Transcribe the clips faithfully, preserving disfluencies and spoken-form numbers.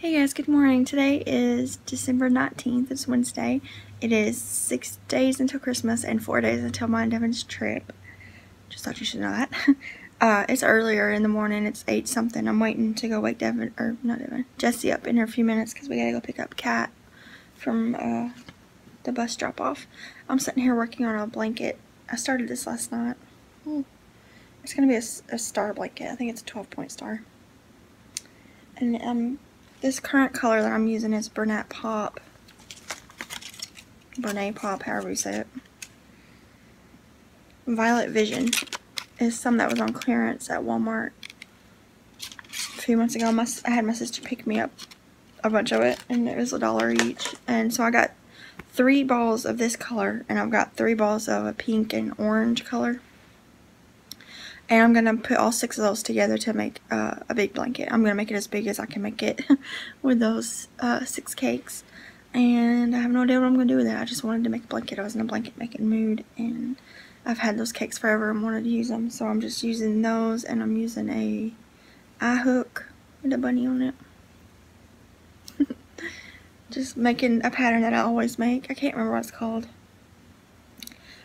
Hey guys, good morning. Today is December nineteenth, it's Wednesday. It is six days until Christmas and four days until my and Devin's trip. Just thought you should know that. Uh, it's earlier in the morning, it's eight something. I'm waiting to go wake Devin, or not Devin, Jessie up in her a few minutes because we gotta go pick up Kat from uh, the bus drop off. I'm sitting here working on a blanket. I started this last night. Hmm. It's gonna be a, a star blanket. I think it's a twelve point star. And um. This current color that I'm using is Bernat Pop. Bernat Pop, however you say it. Violet Vision is some that was on clearance at Walmart. A few months ago, my, I had my sister pick me up a bunch of it, and it was a dollar each. And so I got three balls of this color, and I've got three balls of a pink and orange color. And I'm going to put all six of those together to make uh, a big blanket. I'm going to make it as big as I can make it with those uh, six cakes. And I have no idea what I'm going to do with it. I just wanted to make a blanket. I was in a blanket making mood. And I've had those cakes forever and wanted to use them. So I'm just using those. And I'm using a eye hook with a bunny on it. Just making a pattern that I always make. I can't remember what it's called.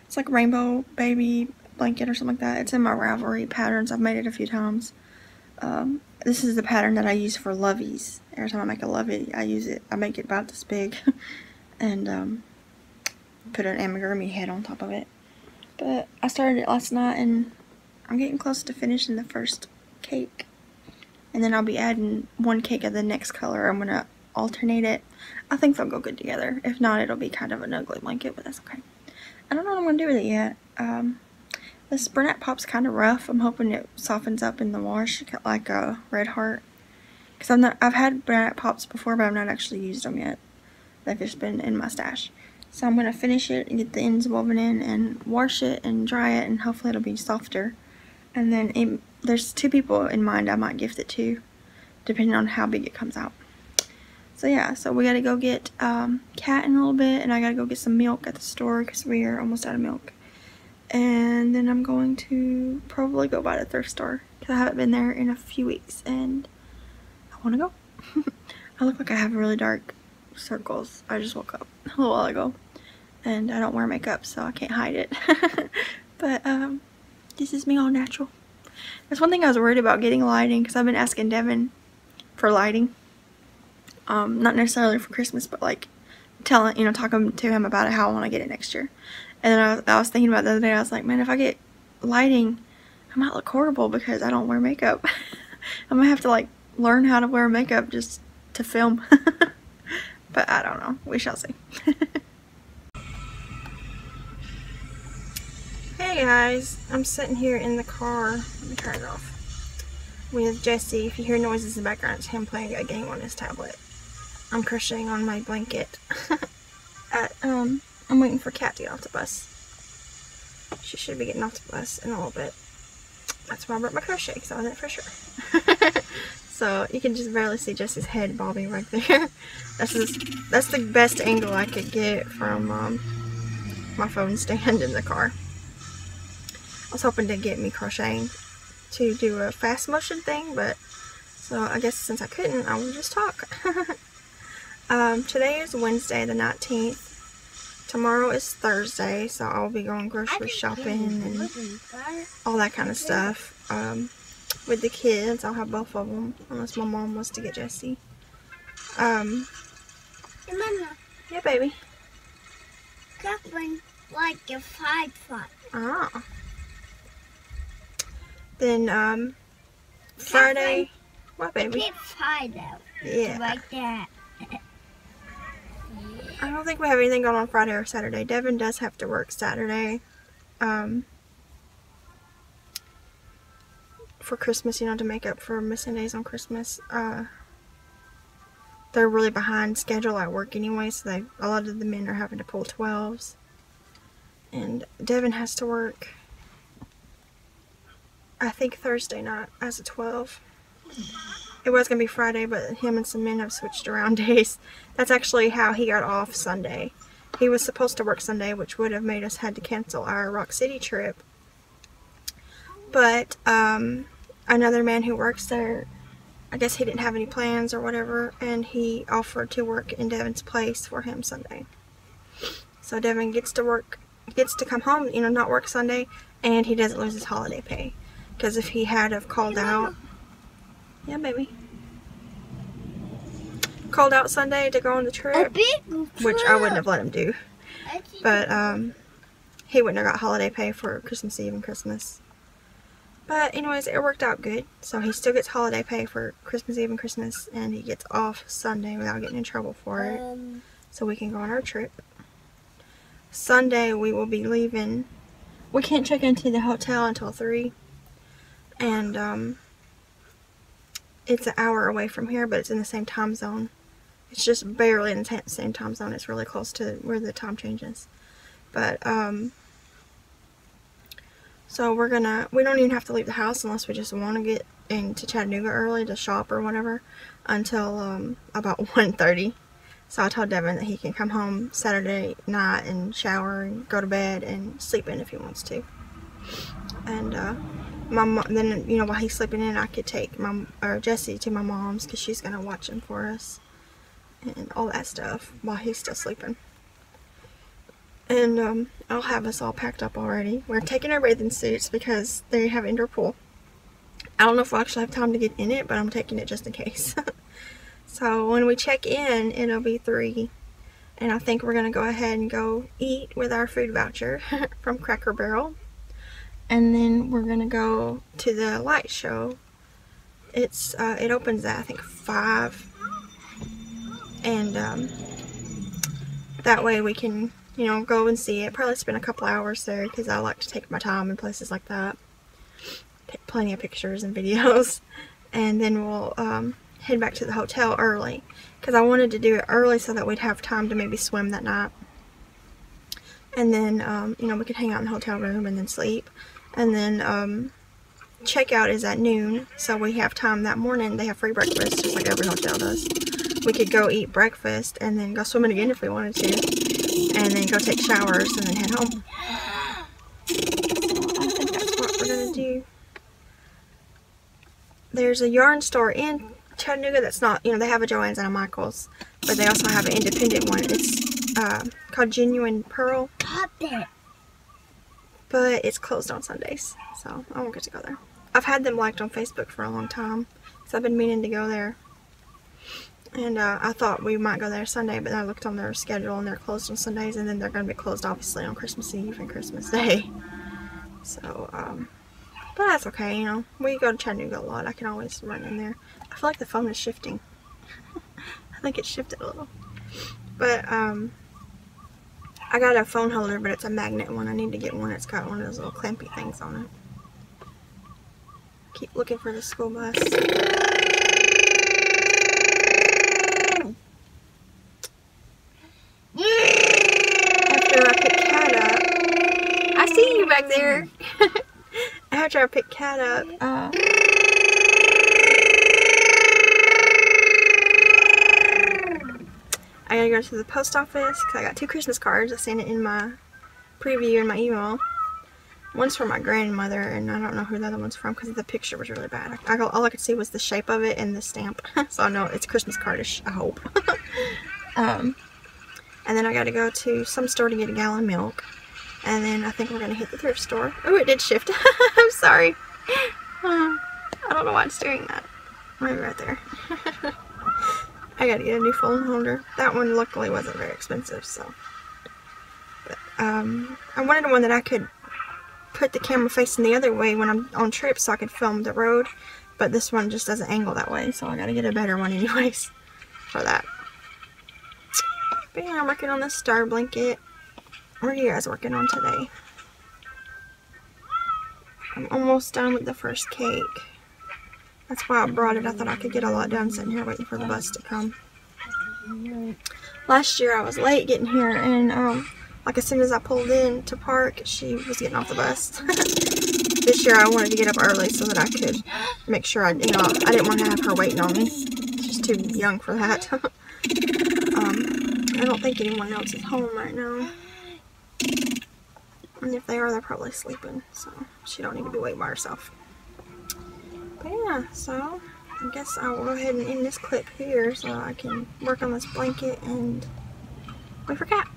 It's like Rainbow Baby blanket or something like that. It's in my Ravelry patterns. I've made it a few times. Um, this is the pattern that I use for lovies. Every time I make a lovey, I use it. I make it about this big and um, put an amigurumi head on top of it. But I started it last night and I'm getting close to finishing the first cake. And then I'll be adding one cake of the next color. I'm going to alternate it. I think they'll go good together. If not, it'll be kind of an ugly blanket, but that's okay. I don't know what I'm going to do with it yet. Um, This Bernat Pop's kind of rough. I'm hoping it softens up in the wash like a Red Heart. Because I'm not, I've had Bernat Pops before, but I've not actually used them yet. They've just been in my stash. So I'm going to finish it and get the ends woven in and wash it and dry it. And hopefully it'll be softer. And then it, there's two people in mind I might gift it to, depending on how big it comes out. So yeah, so we got to go get um, Kat in a little bit. And I got to go get some milk at the store because we are almost out of milk. And then I'm going to probably go by the thrift store because I haven't been there in a few weeks and I want to go. I look like I have really dark circles. I just woke up a little while ago and I don't wear makeup so I can't hide it. But um, this is me all natural. That's one thing I was worried about getting lighting because I've been asking Devin for lighting. Um, not necessarily for Christmas, but like telling, you know, talking to him about it, how I want to get it next year. And then I was, I was thinking about the other day, I was like, man, if I get lighting, I might look horrible because I don't wear makeup. I'm going to have to, like, learn how to wear makeup just to film. But I don't know. We shall see. Hey, guys. I'm sitting here in the car. Let me turn it off. With Jessie. If you hear noises in the background, it's him playing a game on his tablet. I'm crocheting on my blanket. At, um... I'm waiting for Kat to get off the bus. She should be getting off the bus in a little bit. That's why I brought my crochet, because I wasn't for sure. So, you can just barely see Jessie's head bobbing right there. That's, just, that's the best angle I could get from um, my phone stand in the car. I was hoping to get me crocheting to do a fast motion thing, but so I guess since I couldn't, I would just talk. um, today is Wednesday the nineteenth. Tomorrow is Thursday, so I'll be going grocery shopping and all that kind of stuff um, with the kids. I'll have both of them, unless my mom wants to get Jessie. Um, yeah, baby. Something like a fried fry. Ah. Then um, Friday. What, baby? Get fried out. Yeah. Like that. I don't think we have anything going on Friday or Saturday. Devin does have to work Saturday um, for Christmas, you know, to make up for missing days on Christmas. Uh, they're really behind schedule at work anyway, so they, a lot of the men are having to pull twelves. And Devin has to work, I think, Thursday night as a twelve. It was going to be Friday, but him and some men have switched around days. That's actually how he got off Sunday. He was supposed to work Sunday, which would have made us had to cancel our Rock City trip. But um, another man who works there I guess he didn't have any plans or whatever, and he offered to work in Devin's place for him Sunday. So Devin gets to work, gets to come home, you know, not work Sunday, and he doesn't lose his holiday pay. Because if he had have called out, yeah, baby, called out Sunday to go on the trip, which I wouldn't have let him do, but um, he wouldn't have got holiday pay for Christmas Eve and Christmas. But anyways, it worked out good, so he still gets holiday pay for Christmas Eve and Christmas, and he gets off Sunday without getting in trouble for it, um, so we can go on our trip. Sunday we will be leaving. We can't check into the hotel until three. And um, it's an hour away from here, but it's in the same time zone. It's just barely in the same time zone. It's really close to where the time change is. But, um, so we're gonna, we don't even have to leave the house unless we just want to get into Chattanooga early to shop or whatever until um, about one thirty. So I told Devin that he can come home Saturday night and shower and go to bed and sleep in if he wants to. And, uh... My mom, then, you know, while he's sleeping in, I could take my, or Jessie to my mom's because she's going to watch him for us and all that stuff while he's still sleeping. And um, I'll have us all packed up already. We're taking our bathing suits because they have indoor pool. I don't know if we'll actually have time to get in it, but I'm taking it just in case. So when we check in, it'll be three. And I think we're going to go ahead and go eat with our food voucher from Cracker Barrel. And then we're gonna go to the light show. It's uh, it opens at I think five, and um, that way we can, you know, go and see it. Probably spend a couple hours there because I like to take my time in places like that. Take plenty of pictures and videos, and then we'll um, head back to the hotel early because I wanted to do it early so that we'd have time to maybe swim that night. And then, um, you know, we could hang out in the hotel room and then sleep. And then, um, checkout is at noon, so we have time that morning. They have free breakfast, just like every hotel does. We could go eat breakfast and then go swimming again if we wanted to. And then go take showers and then head home. So I think that's what we're going to do. There's a yarn store in Chattanooga that's not, you know, they have a Joann's and a Michael's. But they also have an independent one. It's Uh, called Genuine Pearl, but it's closed on Sundays, so I won't get to go there. I've had them liked on Facebook for a long time, so I've been meaning to go there, and uh, I thought we might go there Sunday, but then I looked on their schedule and they're closed on Sundays, and then they're going to be closed obviously on Christmas Eve and Christmas Day. So um, but that's okay, you know, we go to Chattanooga a lot. I can always run in there. I feel like the phone is shifting. I think it shifted a little, but um I got a phone holder, but it's a magnet one. I need to get one that's got one of those little clampy things on it. Keep looking for the school bus. After I pick Cat up, I see you back there. After I pick Cat up, uh, I gotta go to the post office because I got two Christmas cards. I sent it in my preview in my email. One's from my grandmother, and I don't know who the other one's from because the picture was really bad. I, I, all I could see was the shape of it and the stamp, so I know it's Christmas cardish. I hope. um, and then I gotta go to some store to get a gallon of milk, and then I think we're gonna hit the thrift store. Oh, it did shift. I'm sorry. Um, I don't know why it's doing that. Maybe right there. I gotta get a new phone holder. That one luckily wasn't very expensive, so. But, um, I wanted one that I could put the camera facing the other way when I'm on trips so I could film the road, but this one just doesn't angle that way, so I gotta get a better one anyways for that. But yeah, I'm working on this star blanket. What are you guys working on today? I'm almost done with the first cake. That's why I brought it. I thought I could get a lot done sitting here waiting for the bus to come. Last year I was late getting here, and um, like as soon as I pulled in to park, she was getting off the bus. This year I wanted to get up early so that I could make sure I, you know, I didn't want to have her waiting on me. She's too young for that. um, I don't think anyone else is home right now. And if they are, they're probably sleeping, so she don't need to be waiting by herself. Yeah, so I guess I will go ahead and end this clip here so I can work on this blanket and we forgot.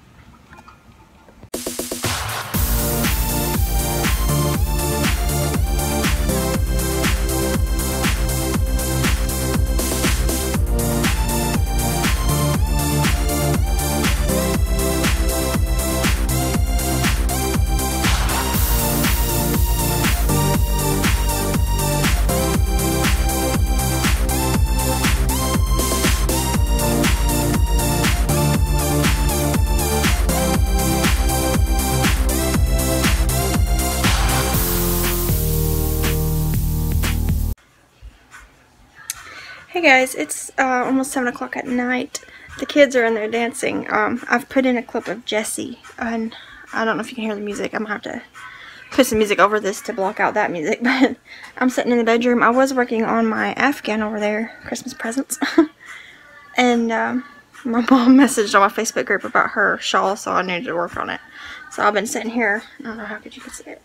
Hey guys, it's uh, almost seven o'clock at night. The kids are in there dancing. Um, I've put in a clip of Jessie, and I don't know if you can hear the music. I'm going to have to put some music over this to block out that music, but I'm sitting in the bedroom. I was working on my Afghan over there, Christmas presents, and um, my mom messaged on my Facebook group about her shawl, so I needed to work on it. So I've been sitting here, I don't know how good you can see it,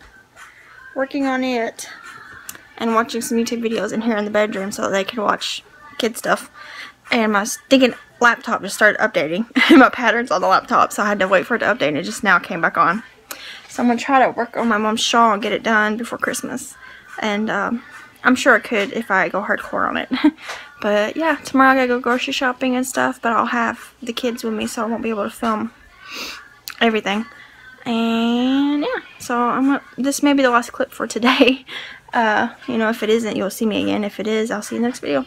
working on it and watching some YouTube videos in here in the bedroom so that they can watch kid stuff, and my stinking laptop just started updating. My patterns on the laptop, so I had to wait for it to update, and it just now came back on. So I'm gonna try to work on my mom's shawl and get it done before Christmas, and um, I'm sure I could if I go hardcore on it. But yeah, tomorrow I gotta go grocery shopping and stuff, but I'll have the kids with me, so I won't be able to film everything. And yeah, so I'm gonna, this may be the last clip for today. Uh, you know, if it isn't, you'll see me again. If it is, I'll see you in the next video.